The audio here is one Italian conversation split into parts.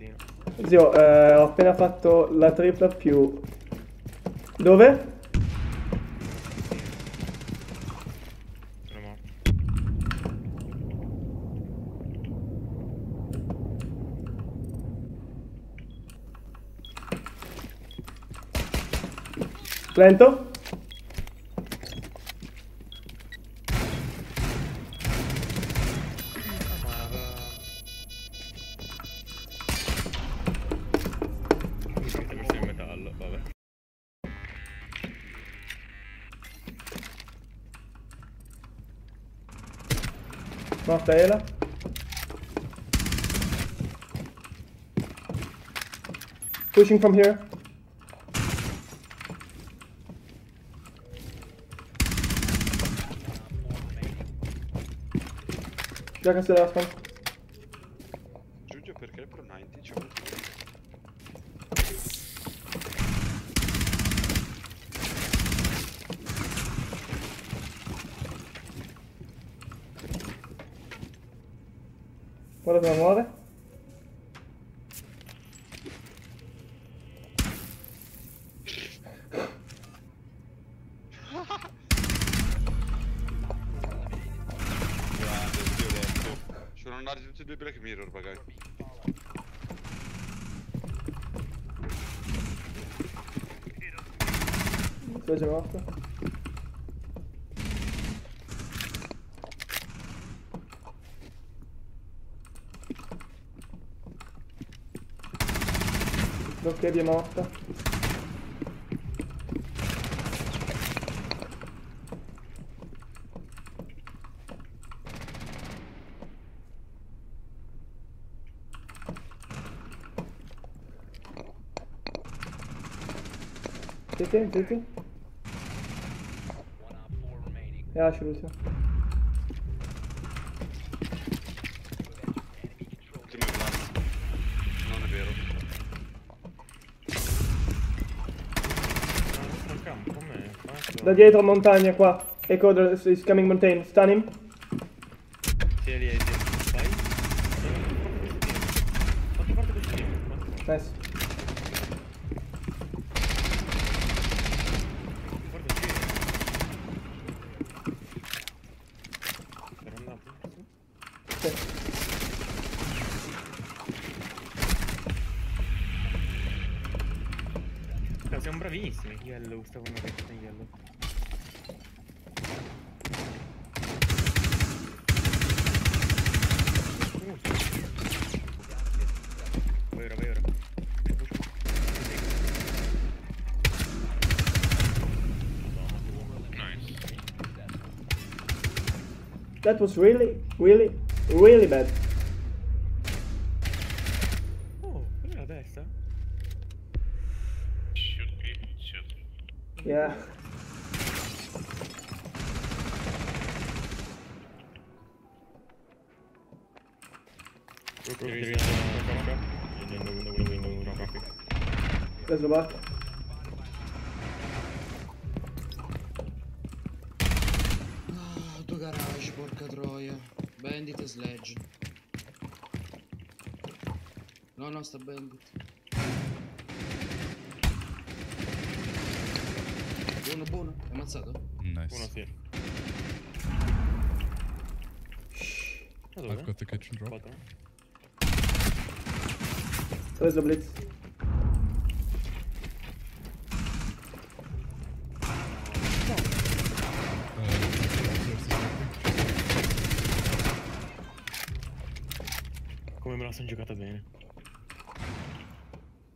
ragazzino. Zio, ho appena fatto la tripla più... Dove? Sono morto. Lento? Morta Ela. Pushing from here. Già che se la spam. Giulio, perché il Pro 90 c'è un... Guarda come muore. Sono andati tutti e due Black Mirror, magari. Sei già morto? Ok, di è morta. Senti. E lascio l'ultimo. Non è vero. Da dietro montagna qua, Echo is coming mountain, stun him. Sì, lì è dietro, vai. Quanto parte del team? Nice. Siamo bravissimi. Yellow, stavo una vecchia in yellow. Vai ora. Nice. That was really bad. Oh, quella è la destra? Yeah. There's the back. Oh, due garage, porca troia. Bandit e Sledge. No, sta Bandit. Buono, ammazzato? Nice. Buono, sì. I've got the kitchen drop. Where's the blitz? Come me la sono giocata bene.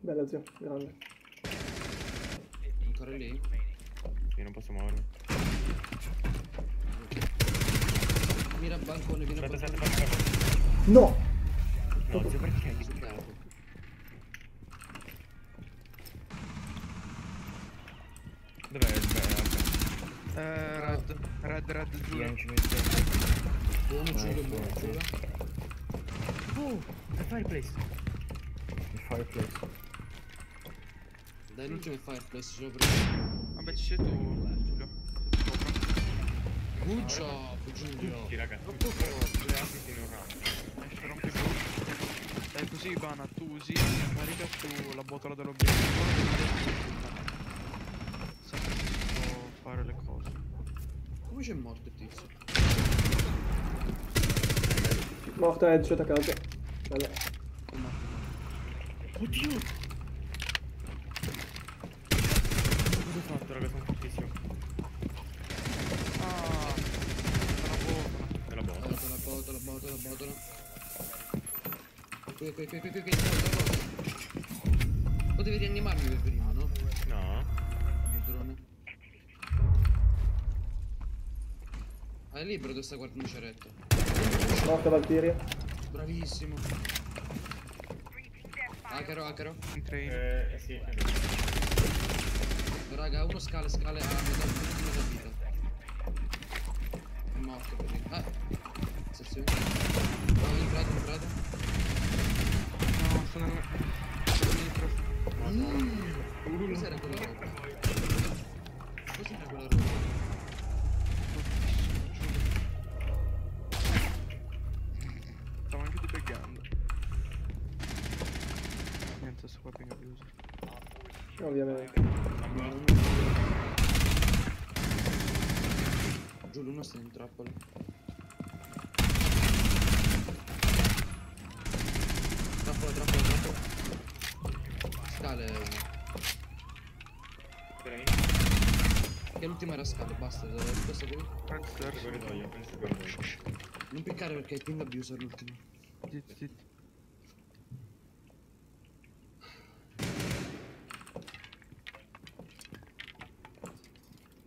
Bella zio, grande. Ancora lì? Io non posso muovermi. Mira al bancone, vieni al bancone. No! No, zio, perché? Dov'è il backup? Red, giù. Buono, giù. Oh, il fireplace. Dai, l'ultimo fireplace, sopra. Vabbè, ci sei tu, Giulio. Buccio, Giulio. Sì, raga. Non puoi fare un round. Dai, più usi Bana, tu usi America sulla botola dell'obiettivo. Sempre si può fare le cose. Come c'è morto il tizio? Morto headshot a casa. Vabbè. Oddio! Cosa ho fatto raga? Sono fortissimo. Ah! Della botola. Della botola. Qui, potevi rianimarmi per prima, no? No. Il drone. Ah, è libero dove sta guardando un ceretto. Morto Valtiria. Bravissimo. Hackero. Sì. Raga, uno scale. Ah, metà vita. È morto per lì. Ah. Sezione. No, entrato. Sono dentro. Cos'era quella roba? Stavo anche debuggando. Niente, sto qua appena chiuso. Ovviamente. Giù l'uno sta in trappola. Troppo. Scale uno. Che l'ultima era scale, basta, questo qui. Non piccare perché il ping abuser l'ultimo. Zit.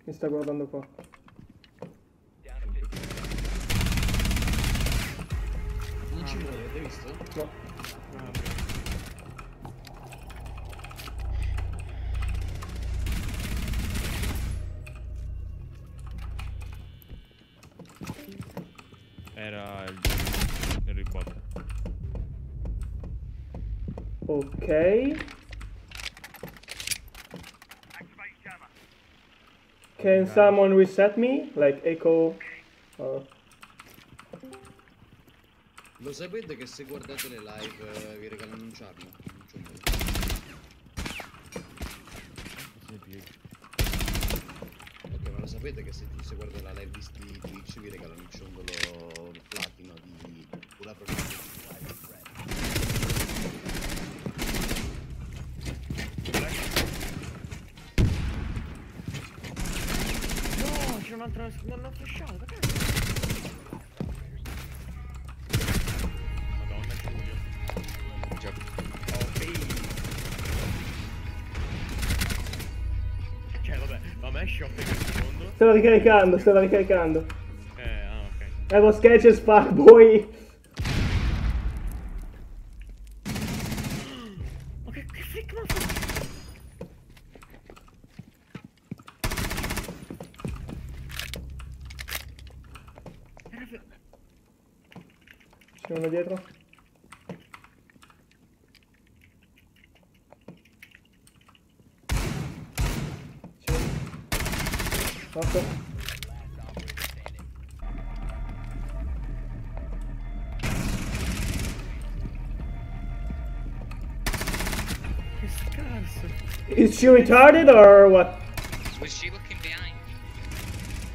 Mi sta guardando qua. Non ci muove, avete visto? No. Era il riport. Ok. Can someone reset me? Like echo? Or... Lo sapete che se guardate le live vi regalano un charm? Ok, ma lo sapete che se guardate la live di Twitch vi regalano un ciondolo platino di una propria live friend. No, c'è un'altra, non ho flashato, perché? Stavo ricaricando. Ah, ok. Evo sketch e spark, boy. Ma che flick m'ha fatto? C'è uno dietro? Morto. Che scarso. Is she retarded or what? Was she looking behind?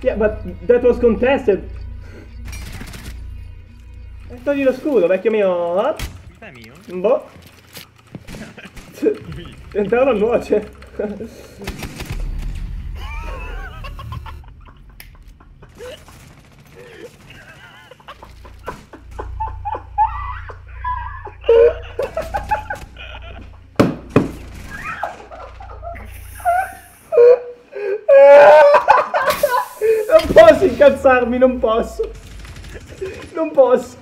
Yeah, but that was contested. E togli lo scudo, vecchio mio. Ah? È mio? Boh. Tentavo la nuoce. Non posso incazzarmi, non posso.